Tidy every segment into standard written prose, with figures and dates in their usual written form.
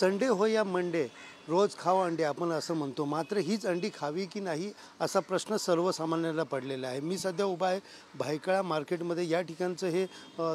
Sunday हो या Monday रोज खाव अंडे आपण असं म्हणतो, मात्र हीच अंडी खावी की नाही असा प्रश्न सर्वसामान्याला पडलेला आहे। मी सध्या उभा आहे भाईकळा मार्केटमध्ये। या ठिकाणचं हे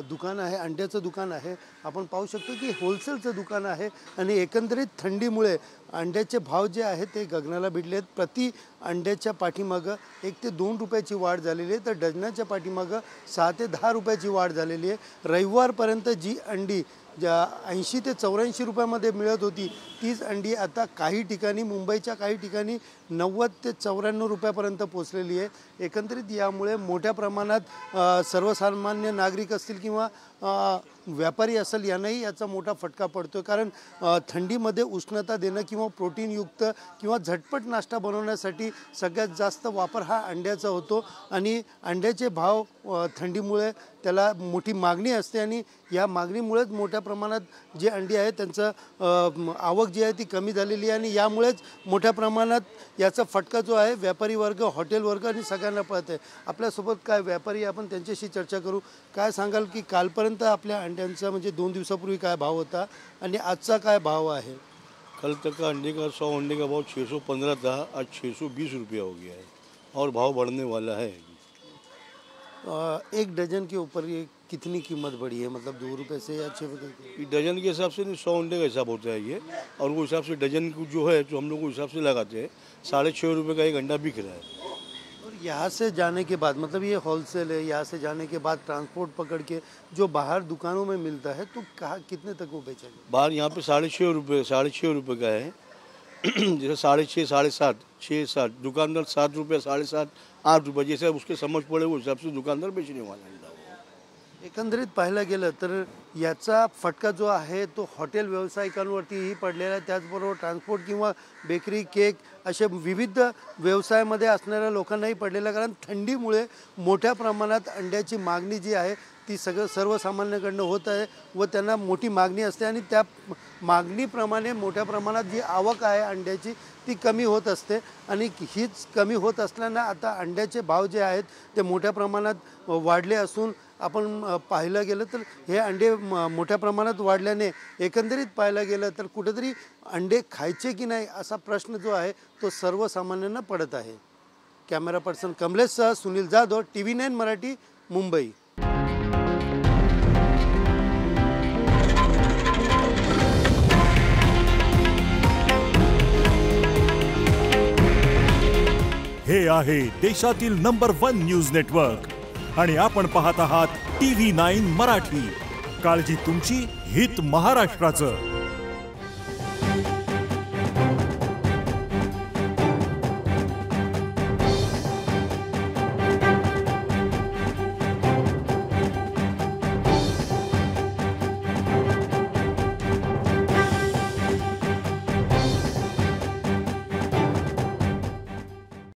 दुकान आहे, अंड्याचं दुकान आहे। आपण पाहू शकतो की होलसेलचं दुकान आहे आणि एकंदरीत थंडीमुळे अंड्याचे भाव जे आहेत ते गगनाला भिडलेत। प्रति अंड्याच्या पाठीमागे 1 ते 2 रुपयाची वाढ झालेली आहे, तर डझनाच्या पाठीमागे 6 ते 10 रुपयाची वाढ झालेली आहे। रविवारपर्यंत जी अंडी 80 ते 84 रुपयामध्ये मिळत होती तीच अंडी आता काही ठिकाणी मुंबईच्या काही ठिकाणी 90 ते 94 रुपयापर्यंत पोहोचलेली आहे। एकंदरीत यामुळे मोठ्या प्रमाणात सर्वसामान्य नागरिक असतील किंवा व्यापारी असेल यांनाही याचा मोठा फटका पडतो, कारण थंडीमध्ये उष्णता देणं किंवा प्रोटीनयुक्त किंवा झटपट नाश्ता बनवण्यासाठी सगळ्यात जास्त वापर हा अंड्याचा होतो आणि अंड्याचे भाव थंडीमुळे त्याला मोठी मागणी असते आणि या मागणीमुळेच मोठ्या प्रमाणात जे अंडी आहेत त्यांचं आवक जी आहे ती कमी झालेली आहे आणि यामुळेच मोठ्या प्रमाणात याचा फटका जो आहे व्यापारी वर्ग, हॉटेल वर्ग आणि सगळ्यांना पडत आहे। आपल्यासोबत काय व्यापारी आपण त्यांच्याशी चर्चा करू। काय सांगाल की कालपर्यंत आपल्या अंड्यांचा म्हणजे 2 दिवसापूर्वी काय भाव होता आणि आजचा काय भाव आहे? कल तक का अंडे का 100 अंडे का भाव 615 था, आज 620 रुपया हो गया है और भाव बढ़ने वाला है। एक डजन के ऊपर ये कितनी कीमत बढ़ी है, मतलब 2 रुपये से या 6 रुपये? डजन के हिसाब से नहीं, 100 अंडे का हिसाब होता है ये और वो हिसाब से डजन को जो है जो हम लोग हिसाब से लगाते हैं 6.5 रुपये का एक अंडा बिक रहा है। यहाँ से जाने के बाद, मतलब ये होलसेल है, यहाँ से जाने के बाद ट्रांसपोर्ट पकड़ के जो बाहर दुकानों में मिलता है तो कहाँ कितने तक वो बेचेंगे? बाहर यहाँ पे 6.5 रुपये का है, जैसे 6.5, 7.5, 7 दुकानदार 7 रुपये, 7.5, 8 रुपये जैसे उसके समझ पड़े वो हिसाब से दुकानदार बेचने वाला है। एकंदरीत पाहायला गेलं तर याचा फटका जो आहे तो हॉटेल व्यावसायिकांवरतीही पडलेला आहे, त्याचबरोबर ट्रान्सपोर्ट किंवा बेकरी, केक असे विविध व्यवसायामध्ये असणाऱ्या लोकांनाही पडलेला, कारण थंडीमुळे मोठ्या प्रमाणात अंड्याची मागणी जी आहे ती सर्वसामान्यांकडून होत आहे व त्यांना मोठी मागणी असते आणि त्या मागणीप्रमाणे मोठ्या प्रमाणात जी आवक आहे अंड्याची ती कमी होत असते आणि हीच कमी होत असल्यानं आता अंड्याचे भाव जे आहेत ते मोठ्या प्रमाणात वाढले असून आपण पाहायला गेलं तर हे अंडे मोठ्या प्रमाणात वाढल्याने एकंदरीत पाहायला गेलं तर कुठेतरी अंडे खायचे की नाही असा प्रश्न जो आहे तो सर्वसामान्यांना पडत आहे। कॅमेरा पर्सन कमलेशसह सुनील जाधव, TV9 मराठी, मुंबई। हे आहे देशातील नंबर 1 न्यूज नेटवर्क आणि आपण पाहत आहात TV9 मराठी। काळजी तुमची, हित महाराष्ट्राचं।